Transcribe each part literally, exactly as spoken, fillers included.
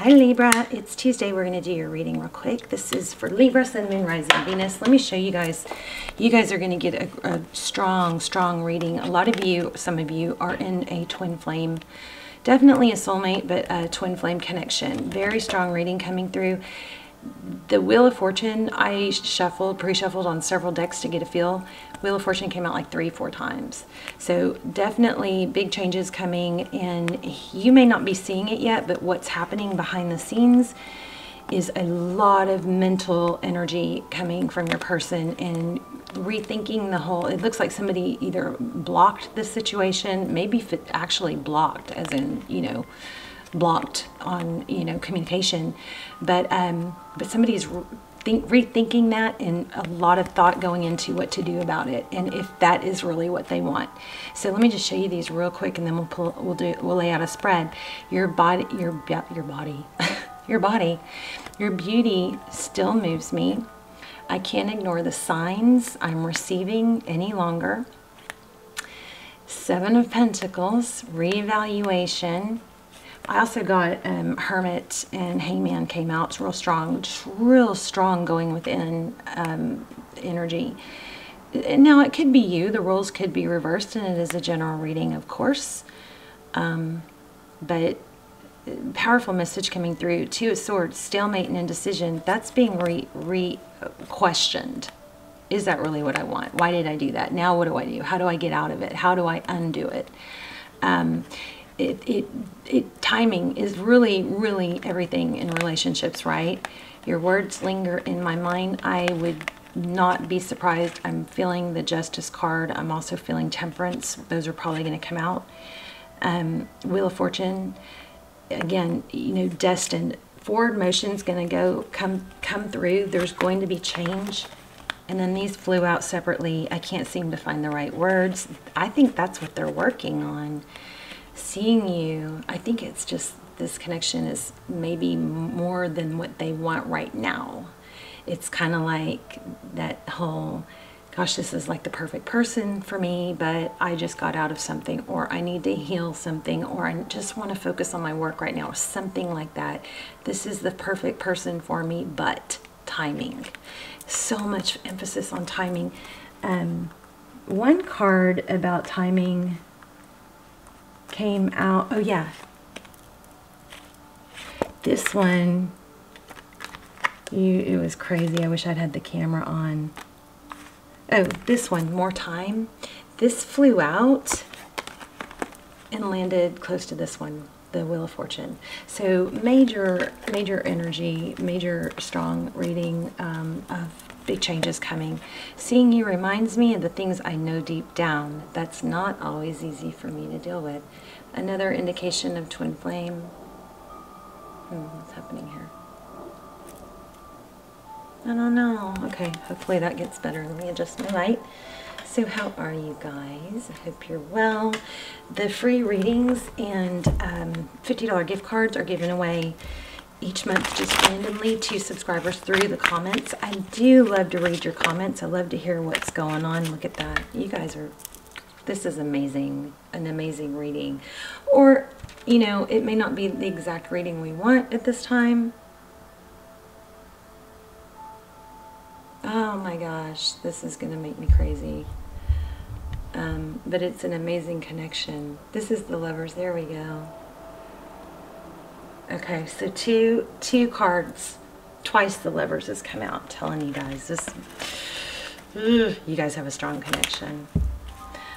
Hi Libra, it's Tuesday. We're going to do your reading real quick. This is for Libra, Sun, Moon, Rising, Venus. Let me show you guys. You guys are going to get a, a strong, strong reading. A lot of you, some of you, are in a twin flame. Definitely a soulmate, but a twin flame connection. Very strong reading coming through. The Wheel of Fortune, I shuffled, pre-shuffled on several decks to get a feel. Wheel of Fortune came out like three, four times. So definitely big changes coming, and you may not be seeing it yet, but what's happening behind the scenes is a lot of mental energy coming from your person and rethinking the whole. It looks like somebody either blocked the situation, maybe actually blocked, as in, you know, blocked on, you know, communication, but um but somebody's think rethinking that, and a lot of thought going into what to do about it and if that is really what they want. So let me just show you these real quick, and then we'll pull we'll do we'll lay out a spread. Your body, your your body your body your beauty still moves me. I can't ignore the signs I'm receiving any longer. Seven of Pentacles, reevaluation. I also got um, Hermit and Hangman came out. It's real strong, just real strong going within um, energy. Now, it could be you. The roles could be reversed, and it is a general reading, of course. Um, but powerful message coming through. Two of Swords, stalemate and indecision. That's being re, re questioned. Is that really what I want? Why did I do that? Now what do I do? How do I get out of it? How do I undo it? Um, It, it, it, timing is really, really everything in relationships, right? Your words linger in my mind. I would not be surprised. I'm feeling the Justice card. I'm also feeling Temperance. Those are probably going to come out. Um, Wheel of Fortune, again, you know, destined. Forward motion is going to go, come, come through. There's going to be change. And then these flew out separately. I can't seem to find the right words. I think that's what they're working on. Seeing you, I think it's just this connection is maybe more than what they want right now. It's kind of like that whole, gosh, this is like the perfect person for me, but I just got out of something, or I need to heal something, or I just want to focus on my work right now, or something like that. This is the perfect person for me, but timing. So much emphasis on timing. Um, one card about timing came out. Oh yeah, this one, you, it was crazy. I wish I'd had the camera on. Oh, this one, more time. This flew out and landed close to this one, the Wheel of Fortune. So major, major energy, major strong reading um, of big changes coming. Seeing you reminds me of the things I know deep down. That's not always easy for me to deal with. Another indication of twin flame. Hmm, what's happening here? I don't know. Okay, hopefully that gets better. Let me adjust my light. So how are you guys? I hope you're well. The free readings and um, fifty dollar gift cards are given away each month, just randomly, to subscribers through the comments. I do love to read your comments. I love to hear what's going on. Look at that. You guys are, this is amazing, an amazing reading. Or, you know, it may not be the exact reading we want at this time. Oh my gosh, this is going to make me crazy. Um, but it's an amazing connection. This is the Lovers. There we go. Okay, so two two cards, twice the Lovers has come out. I'm telling you guys, this, ugh, you guys have a strong connection.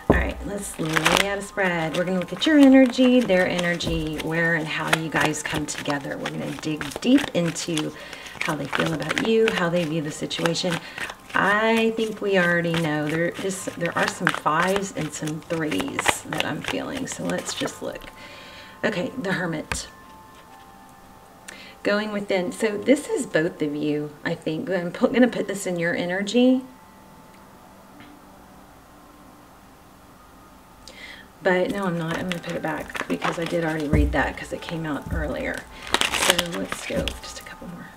All right, let's lay out a spread. We're going to look at your energy, their energy, where and how you guys come together. We're going to dig deep into how they feel about you, how they view the situation. I think we already know there is there are some fives and some threes that I'm feeling. So let's just look. Okay, the Hermit. Going within. So this is both of you, I think. I'm going to put this in your energy. But no, I'm not. I'm going to put it back because I did already read that because it came out earlier. So let's go just a couple more.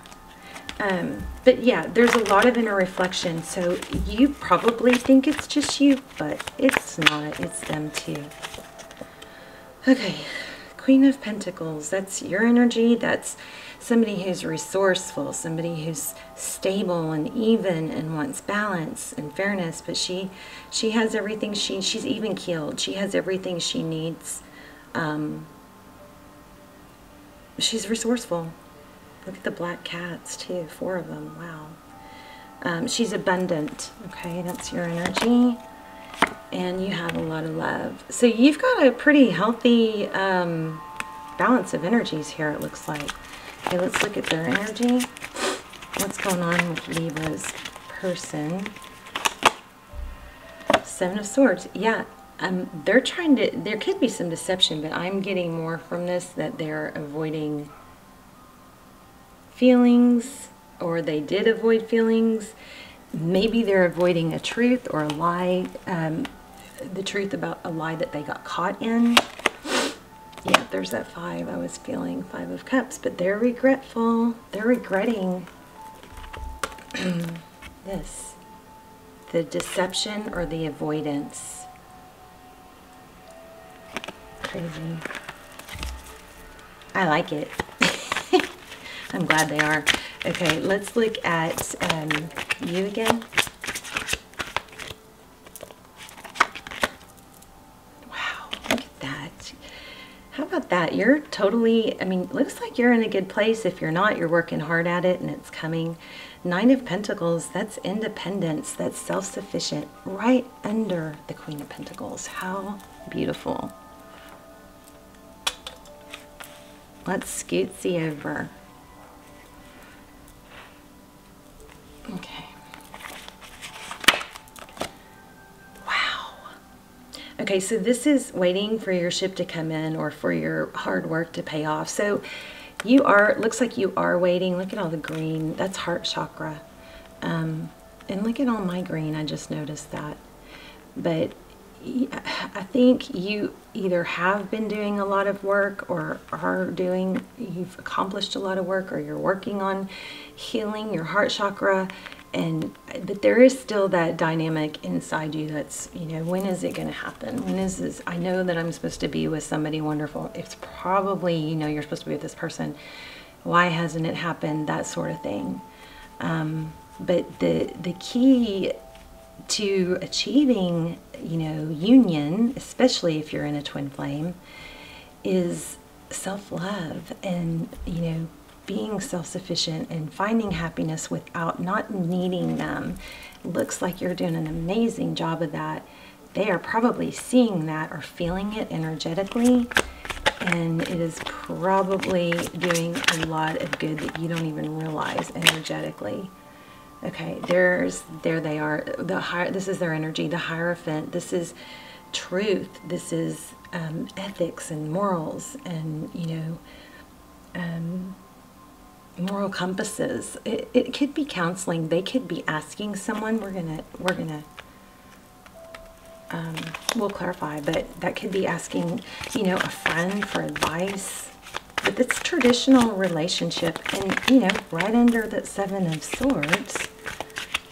Um, but yeah, there's a lot of inner reflection. So you probably think it's just you, but it's not. It's them too. Okay. Queen of Pentacles, that's your energy. That's somebody who's resourceful, somebody who's stable and even and wants balance and fairness, but she she has everything. She she's even-keeled. She has everything she needs. Um, she's resourceful. Look at the black cats too, four of them, wow. Um, she's abundant, okay, that's your energy. And you have a lot of love. So you've got a pretty healthy um, balance of energies here, it looks like. Okay, let's look at their energy. What's going on with Libra's person? Seven of Swords. Yeah, um, they're trying to, there could be some deception, but I'm getting more from this that they're avoiding feelings, or they did avoid feelings. Maybe they're avoiding a truth or a lie, um, the truth about a lie that they got caught in. Yeah, there's that five I was feeling, Five of Cups, but they're regretful. They're regretting this, the deception or the avoidance. Crazy. I like it. I'm glad they are. Okay, let's look at um, you again. Wow, look at that. How about that? You're totally, I mean, looks like you're in a good place. If you're not, you're working hard at it and it's coming. Nine of Pentacles, that's independence. That's self-sufficient, right under the Queen of Pentacles. How beautiful. Let's scootsy over. Okay. Wow. Okay, so this is waiting for your ship to come in or for your hard work to pay off. So you are, it looks like you are waiting. Look at all the green. That's heart chakra. Um, and look at all my green. I just noticed that. But I think you either have been doing a lot of work or are doing, you've accomplished a lot of work, or you're working on healing your heart chakra, and but there is still that dynamic inside you that's, you know, when is it going to happen? When is this? I know that I'm supposed to be with somebody wonderful. It's probably, you know, you're supposed to be with this person. Why hasn't it happened? That sort of thing. Um, but the the key to achieving, you know, union, especially if you're in a twin flame, is self-love and, you know, being self-sufficient and finding happiness without not needing them. Looks like you're doing an amazing job of that. They are probably seeing that or feeling it energetically, and it is probably doing a lot of good that you don't even realize energetically. Okay, there's, there they are. The higher, this is their energy, the Hierophant. This is truth. This is um, ethics and morals and, you know, um, moral compasses. It, it could be counseling. They could be asking someone. We're gonna, we're gonna, um, we'll clarify, but that could be asking, you know, a friend for advice. But it's traditional relationship, and, you know, right under that Seven of Swords,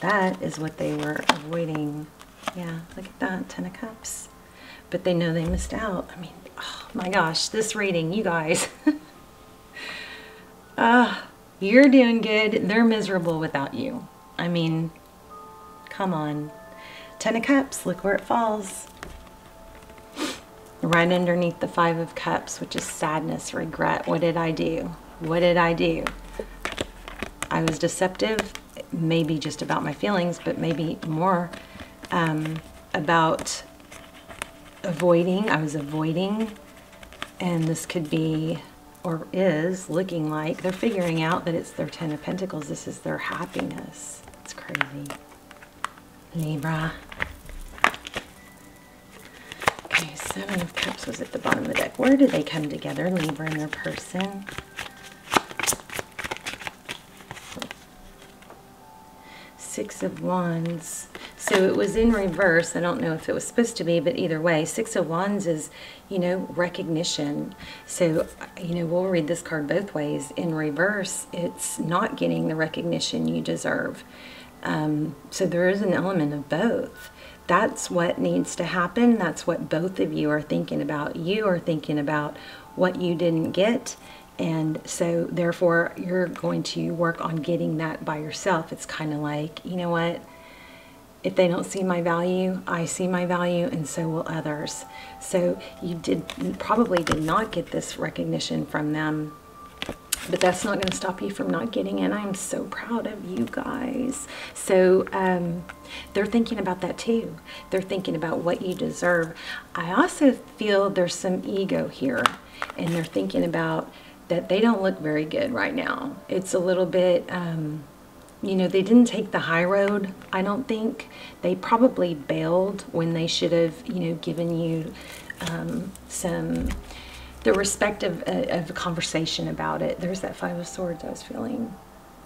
that is what they were avoiding. Yeah, look at that, Ten of Cups. But they know they missed out. I mean, oh my gosh, this reading, you guys. uh, you're doing good. They're miserable without you. I mean, come on. Ten of Cups, look where it falls. Right underneath the Five of Cups, which is sadness, regret. What did I do? What did I do? I was deceptive, maybe just about my feelings, but maybe more um, about avoiding. I was avoiding, and this could be, or is, looking like they're figuring out that it's their Ten of Pentacles. This is their happiness. It's crazy. Libra. Seven of Cups was at the bottom of the deck. Where do they come together? Libra and their person. Six of Wands. So it was in reverse. I don't know if it was supposed to be, but either way, Six of Wands is, you know, recognition. So, you know, we'll read this card both ways. In reverse, it's not getting the recognition you deserve. Um, so there is an element of both. That's what needs to happen. That's what both of you are thinking about. You are thinking about what you didn't get, and so therefore you're going to work on getting that by yourself. It's kind of like, you know what, if they don't see my value, I see my value, and so will others. So you did you probably did not get this recognition from them, but that's not going to stop you from not getting it. I'm so proud of you guys. So um, they're thinking about that too. They're thinking about what you deserve. I also feel there's some ego here, and they're thinking about that they don't look very good right now. It's a little bit, um, you know, they didn't take the high road, I don't think. They probably bailed when they should have, you know, given you um, some... the respect of, uh, of a conversation about it. There's that Five of Swords I was feeling.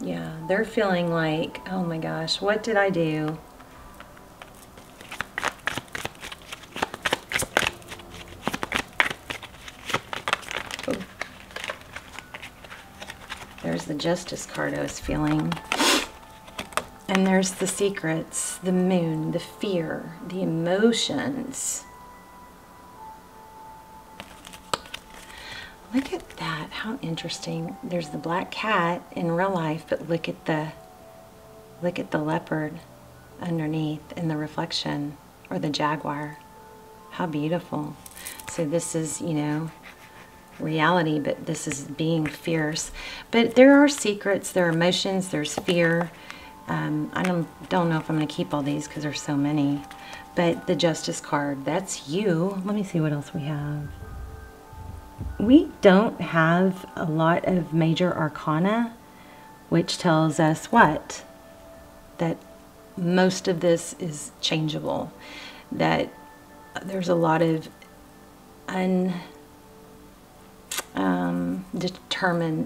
Yeah, they're feeling like, oh my gosh, what did I do? Oh. There's the Justice card I was feeling. And there's the Secrets, the Moon, the fear, the emotions. Look at that, how interesting. There's the black cat in real life, but look at the look at the leopard underneath in the reflection, or the jaguar. How beautiful. So this is, you know, reality, but this is being fierce. But there are secrets, there are emotions, there's fear. Um, I don't, don't know if I'm going to keep all these because there's so many. But the Justice card, that's you. Let me see what else we have. We don't have a lot of major arcana, which tells us what? That most of this is changeable, that there's a lot of undetermined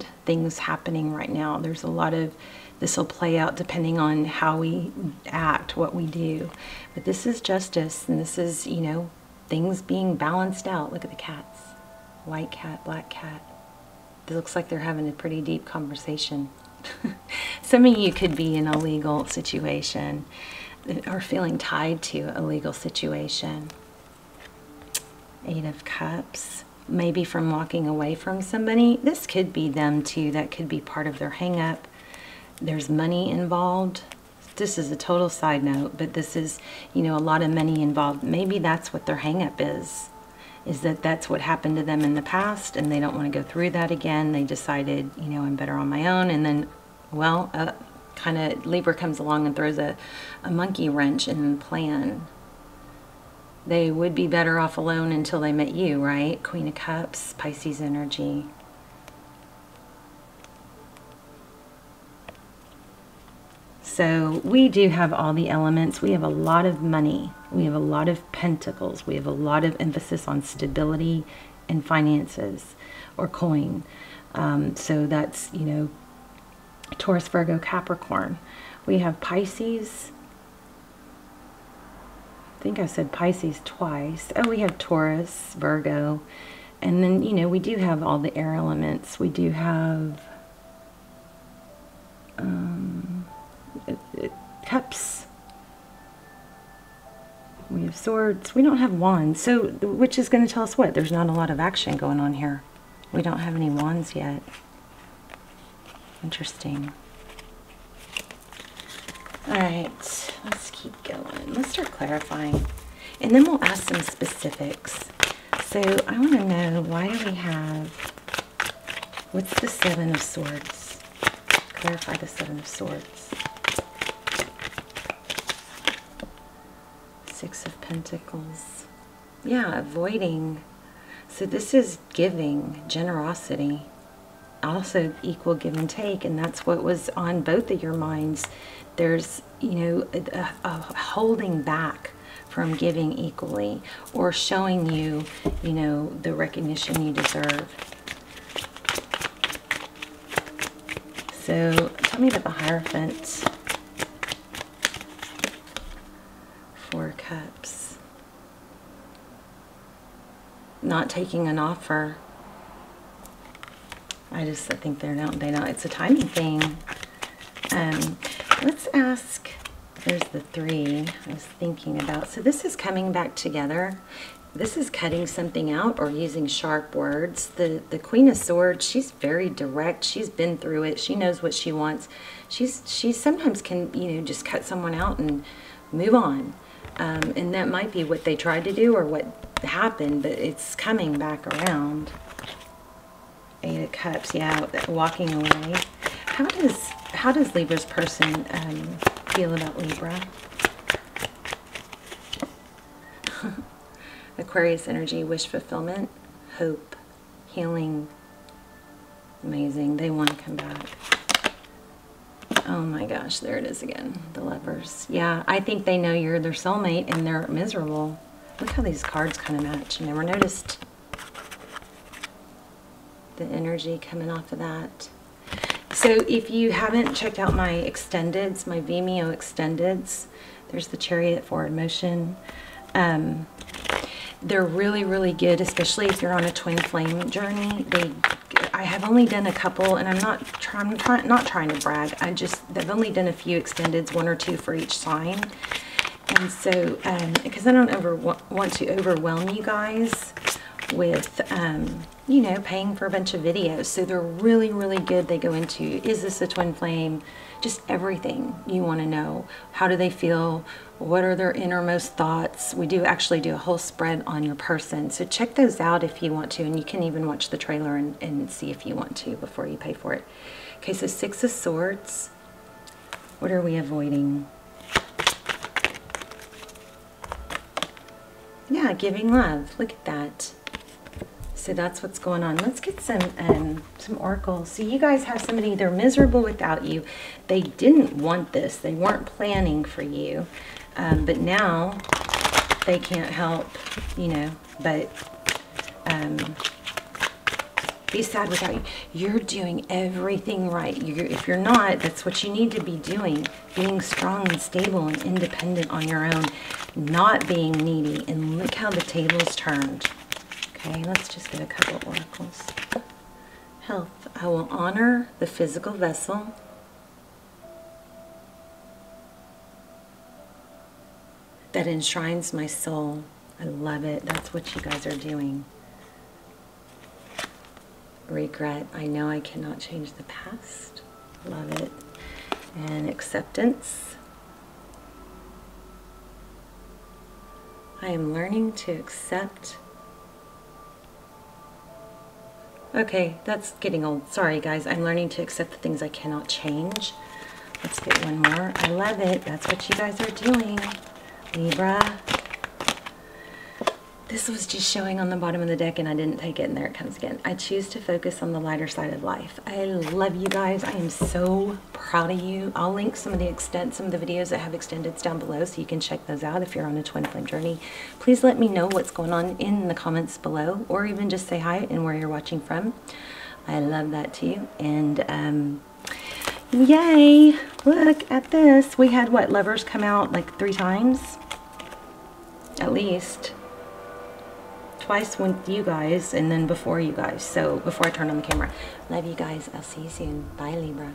um, things happening right now. There's a lot of, this will play out depending on how we act, what we do. But this is justice, and this is, you know, things being balanced out. Look at the cats. White cat, black cat. It looks like they're having a pretty deep conversation. Some of you could be in a legal situation or feeling tied to a legal situation. Eight of Cups, maybe from walking away from somebody. This could be them too. That could be part of their hang-up. There's money involved. This is a total side note, but this is, you know, a lot of money involved. Maybe that's what their hang-up is. is that that's what happened to them in the past, and they don't want to go through that again. They decided, you know, I'm better on my own, and then, well, uh, kind of Libra comes along and throws a, a monkey wrench in the plan. They would be better off alone until they met you, right? Queen of Cups, Pisces energy. So we do have all the elements. We have a lot of money. We have a lot of pentacles. We have a lot of emphasis on stability and finances, or coin. Um, so that's, you know, Taurus, Virgo, Capricorn. We have Pisces. I think I said Pisces twice. Oh, we have Taurus, Virgo. And then, you know, we do have all the air elements. We do have... Um, Cups. We have Swords. We don't have Wands, so which is going to tell us what? There's not a lot of action going on here. We don't have any Wands yet. Interesting. All right, let's keep going. Let's start clarifying, and then we'll ask some specifics. So I want to know, why do we have, what's the Seven of Swords? Clarify the Seven of Swords. Six of Pentacles. Yeah, avoiding. So this is giving, generosity. Also equal give and take, and that's what was on both of your minds. There's, you know, a, a holding back from giving equally, or showing you, you know, the recognition you deserve. So tell me about the Hierophant. Four Cups. Not taking an offer. I just I think they're not, they don't. It's a timing thing. Um, let's ask There's the three I was thinking about. So this is coming back together. This is cutting something out or using sharp words. The, the Queen of Swords, she's very direct. She's been through it. She knows what she wants. She's, she sometimes can, you know, just cut someone out and move on. Um, and that might be what they tried to do or what happened, but it's coming back around. Eight of Cups, yeah, walking away. How does, how does Libra's person um, feel about Libra? Aquarius energy, wish fulfillment, hope, healing. Amazing. They want to come back. Oh my gosh, there it is again. The Lovers. Yeah, I think they know you're their soulmate and they're miserable. Look how these cards kind of match. You never noticed the energy coming off of that. So if you haven't checked out my extendeds, my Vimeo extendeds, there's the Chariot, Forward Motion. Um... They're really, really good, especially if you're on a twin flame journey. They, I have only done a couple, and I'm not trying, try, not trying to brag. I just, they've only done a few extendeds, one or two for each sign. And so, um, because I don't ever want to overwhelm you guys with, um, you know, paying for a bunch of videos. So they're really, really good. They go into, is this a twin flame? Just everything you want to know. How do they feel? What are their innermost thoughts? We do actually do a whole spread on your person. So check those out if you want to. And you can even watch the trailer and, and see if you want to before you pay for it. Okay, so Six of Swords. What are we avoiding? Yeah, giving love. Look at that. So that's what's going on. Let's get some um, some oracles. So you guys have somebody, they're miserable without you. They didn't want this. They weren't planning for you. Um, but now they can't help, you know, but um, be sad without you. You're doing everything right. You're, if you're not, that's what you need to be doing. Being strong and stable and independent on your own. Not being needy. And look how the table's turned. Okay, let's just get a couple oracles. Health. I will honor the physical vessel. That enshrines my soul. I love it. That's what you guys are doing. Regret. I know I cannot change the past. Love it. And acceptance. I am learning to accept. Okay, that's getting old. Sorry, guys. I'm learning to accept the things I cannot change. Let's get one more. I love it. That's what you guys are doing, Libra. This was just showing on the bottom of the deck, and I didn't take it, and there it comes again. I choose to focus on the lighter side of life. I love you guys. I am so proud of you. I'll link some of the extent, some of the videos that have extendeds down below, so you can check those out if you're on a twin flame journey. Please let me know what's going on in the comments below, or even just say hi and where you're watching from. I love that too. And um, yay! Look at this. We had what, Lovers come out like three times, at least. Twice with you guys, and then before you guys. So before I turn on the camera. Love you guys. I'll see you soon. Bye, Libra.